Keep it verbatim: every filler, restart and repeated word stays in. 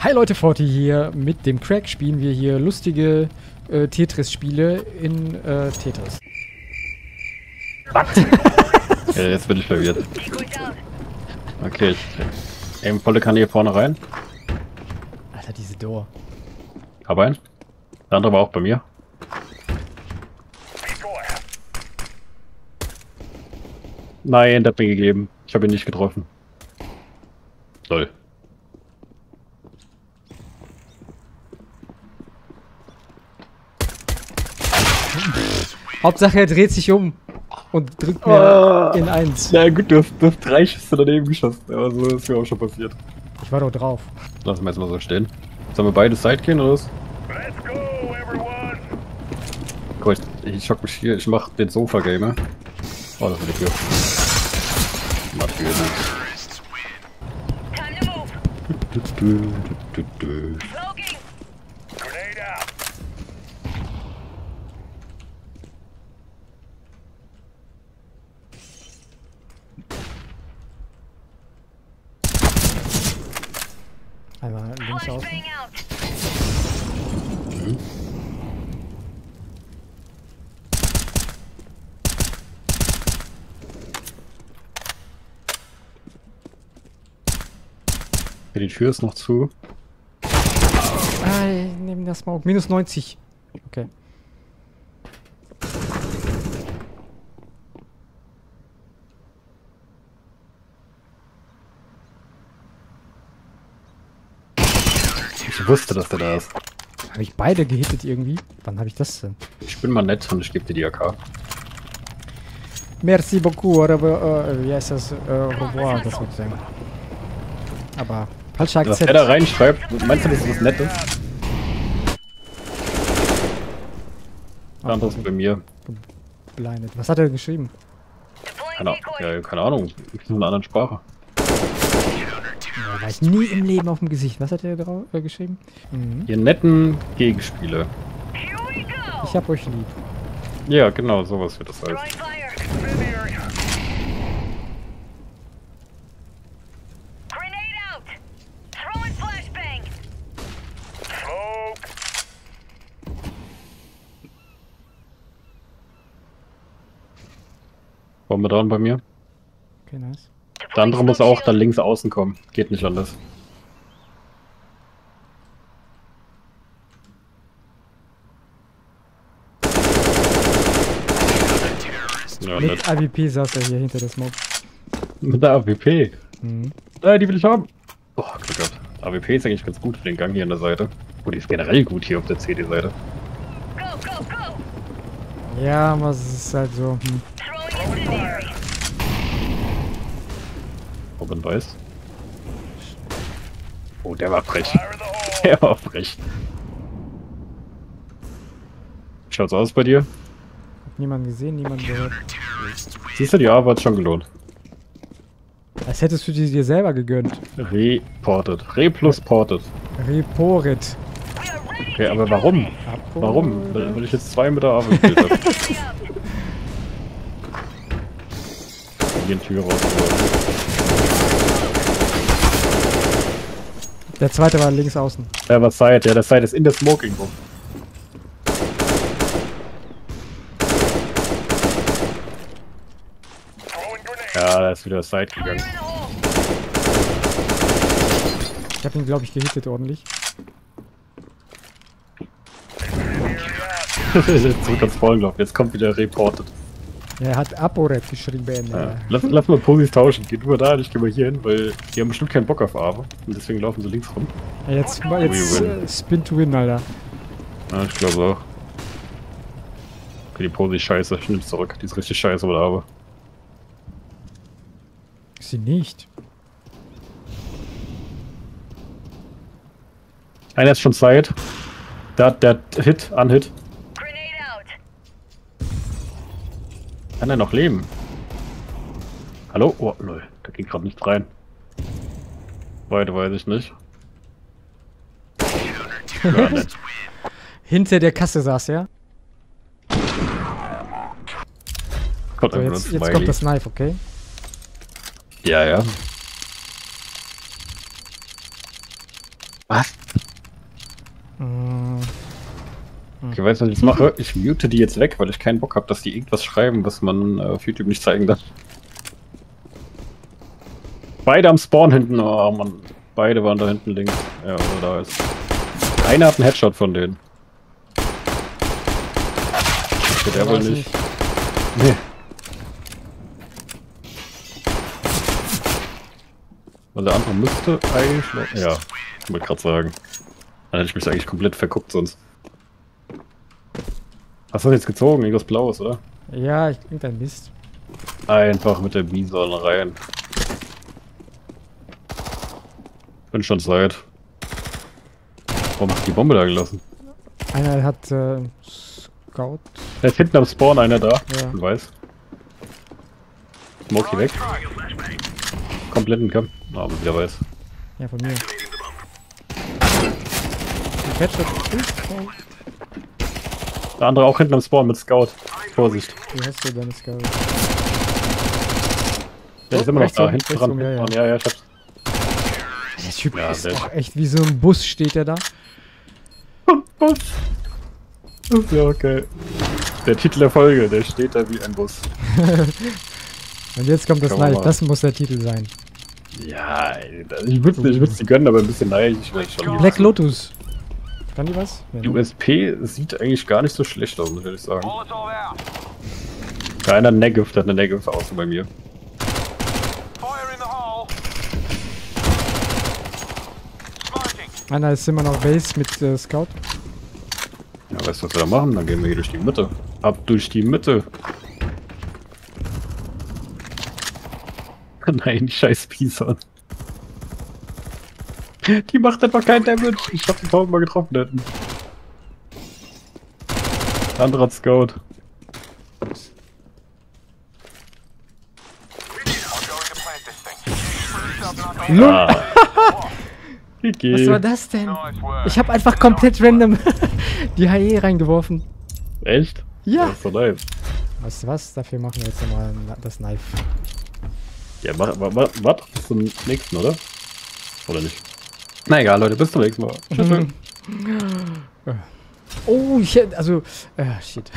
Hi Leute, Forti hier. Mit dem Crack spielen wir hier lustige äh, Tetris-Spiele in äh, Tetris. Was? Ja, jetzt bin ich verwirrt. Okay, ich eben volle Kanne hier vorne rein. Alter, diese Door. Hab einen. Der andere war auch bei mir. Nein, der hat mir gegeben. Ich habe ihn nicht getroffen. Toll. Hauptsache er dreht sich um und drückt mir oh, in eins. Na gut, du hast, du hast drei Schüsse daneben geschossen, aber so ist mir auch schon passiert. Ich war doch drauf. Lassen wir jetzt mal so stehen. Sollen wir beide Side gehen oder was? Let's go, everyone! Cool, ich, ich schock mich hier, ich mach den Sofa-Gamer. Oh, das war die Tür. Mach die Tür, ne? Einmal links außen. Mhm. Ja, die Tür ist noch zu. Ah, neben der Smoke. Minus neunzig. Okay. Ich wusste, dass der da ist. Habe ich beide gehittet irgendwie? Wann habe ich das denn? Ich bin mal nett und ich gebe dir die A K. Merci beaucoup, oder wie heißt das? Au revoir, das würde ich sagen. Aber falscher Akzent. Dass er da reinschreibt, meinst du, das ist was Nettes? Andere ist bei mir. Blindet. Was hat er geschrieben? Keine, ja, keine Ahnung, in einer anderen Sprache. War ich nie im Leben auf dem Gesicht. Was hat er drauf, äh, geschrieben? Mhm. Ihr netten Gegenspieler. Ich hab euch lieb. Ja, genau, sowas wird das heißen. Wollen wir dran bei mir? Okay, nice. Der andere muss auch dann links außen kommen. Geht nicht anders. Ja, mit nett. A W P saß er hier hinter der Smoke. Mit der A W P? Mhm. Nein, die will ich haben. Oh, Glück gehabt. A W P ist eigentlich ganz gut für den Gang hier an der Seite. Oh, die ist generell gut hier auf der C D-Seite. Ja, aber es ist halt so. Hm. Robin weiß. Oh, der war frech. Der war frech. Schaut's aus bei dir? Hab niemanden gesehen, niemanden gehört. Siehst du, die Arbeit hat schon gelohnt. Als hättest du die dir selber gegönnt. Reported. Replusported. Reporet. Okay, aber warum? Apo warum? Weil ich jetzt zwei mit der Arbeit gespielt habe. Die Tür raus. Der zweite war links außen. Der war Side, ja, der Side ist in der Smoking Room. Ja, da ist wieder Side gegangen. Ich hab ihn, glaube ich, gehittet ordentlich. Zurück ans Vollenlauf, jetzt kommt wieder Reported. Er hat Aporet geschrieben. Ja. Lass, lass mal Posis tauschen. Geh du mal da, ich geh mal hier hin, weil die haben bestimmt keinen Bock auf Aave. Und deswegen laufen sie links rum. Ja, jetzt jetzt äh, Spin to win, Alter. Ja, ich glaube auch. Okay, die Posi ist scheiße. Ich nimm's zurück. Die ist richtig scheiße, oder Aave. Ist sie nicht. Einer ist schon Side. Der, der Hit, Unhit. Kann er noch leben? Hallo? Oh, lol. Da ging gerade nichts rein. Weiter weiß ich nicht. nicht. Hinter der Kasse saß er. Kommt so, jetzt, jetzt kommt das Knife, okay? Ja, ja. Was? Hm. Okay, weißt du, was ich mache? Ich mute die jetzt weg, weil ich keinen Bock habe, dass die irgendwas schreiben, was man äh, auf YouTube nicht zeigen darf. Beide am Spawn hinten, oh Mann. Beide waren da hinten links. Ja, also da ist. Einer hat einen Headshot von denen. Okay, der wohl nicht. Nee. Weil der andere müsste eigentlich... Ja, ich wollte gerade sagen. Dann hätte ich mich eigentlich komplett verguckt sonst. Hast du das jetzt gezogen? Irgendwas Blaues, oder? Ja, ich krieg dein Mist. Einfach mit der Bison rein. Bin schon Zeit. Warum hat die Bombe da gelassen? Einer hat äh, Scout. Da ist hinten am Spawn einer da. Ja. Du weißt. Smoke hier weg. Kompletten Kampf. Na, aber wieder weiß. Ja, von mir. Der andere auch hinten am Spawn mit Scout. Vorsicht. Wie hast du deine Scout? Der ist immer noch da, hinten dran. Ja, ja, ich hab's. Der Typ ist doch echt wie so ein Bus, steht der da. Bus. Ja, okay. Der Titel der Folge, der steht da wie ein Bus. Und jetzt kommt das Neid, das muss der Titel sein. Ja, ich würde ich sie gönnen, aber ein bisschen neidisch wäre ich schon. Black Lotus. Kann die was? Die U S P sieht eigentlich gar nicht so schlecht aus, würde ich sagen. Keiner Negev hat eine Negev außen bei mir. Einer ist immer noch Base mit äh, Scout. Ja, weißt du, was wir da machen? Dann gehen wir hier durch die Mitte. Ab durch die Mitte. Nein, scheiß Bison. Die macht einfach keinen Damage. Ich hab den tausendmal getroffen hätten. Anderer Scout. Ah. Was war das denn? Ich hab einfach komplett random die H E reingeworfen. Echt? Ja. Das ist so nice. Weißt du was? Dafür machen wir jetzt nochmal das Knife. Ja, mach, mach, mach, mach bis zum nächsten, oder? Oder nicht? Na egal, Leute, bis zum nächsten Mal. Tschüss. Mhm. Oh, ich hätte, also, äh, shit.